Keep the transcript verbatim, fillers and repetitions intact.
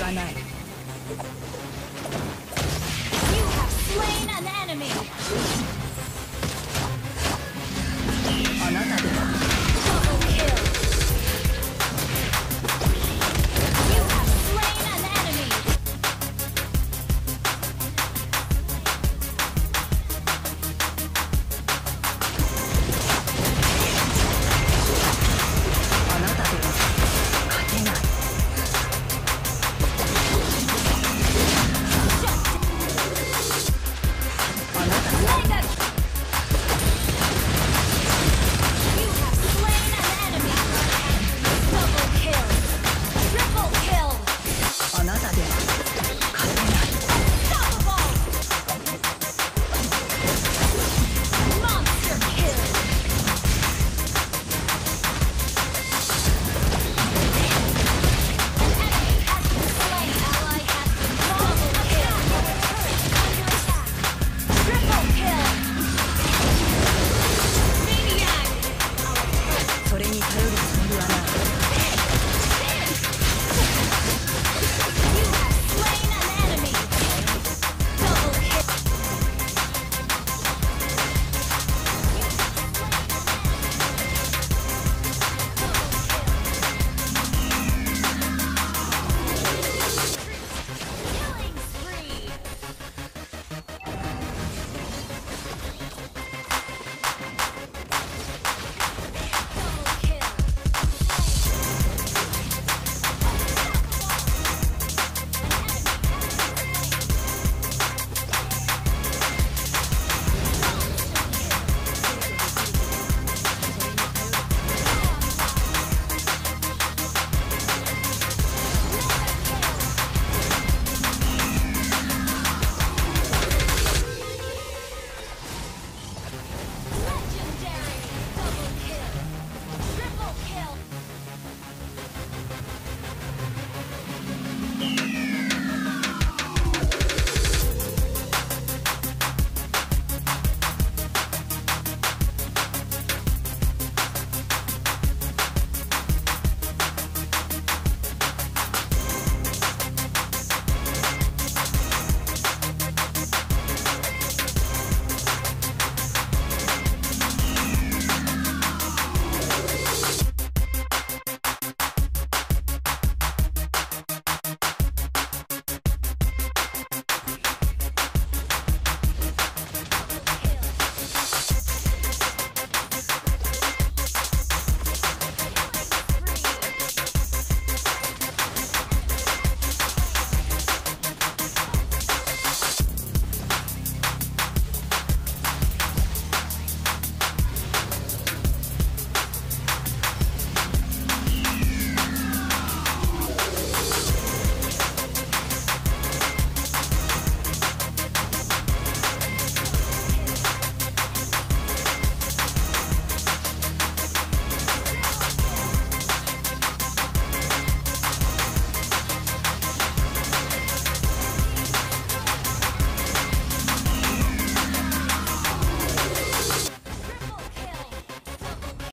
ではない。 You have slain an enemy.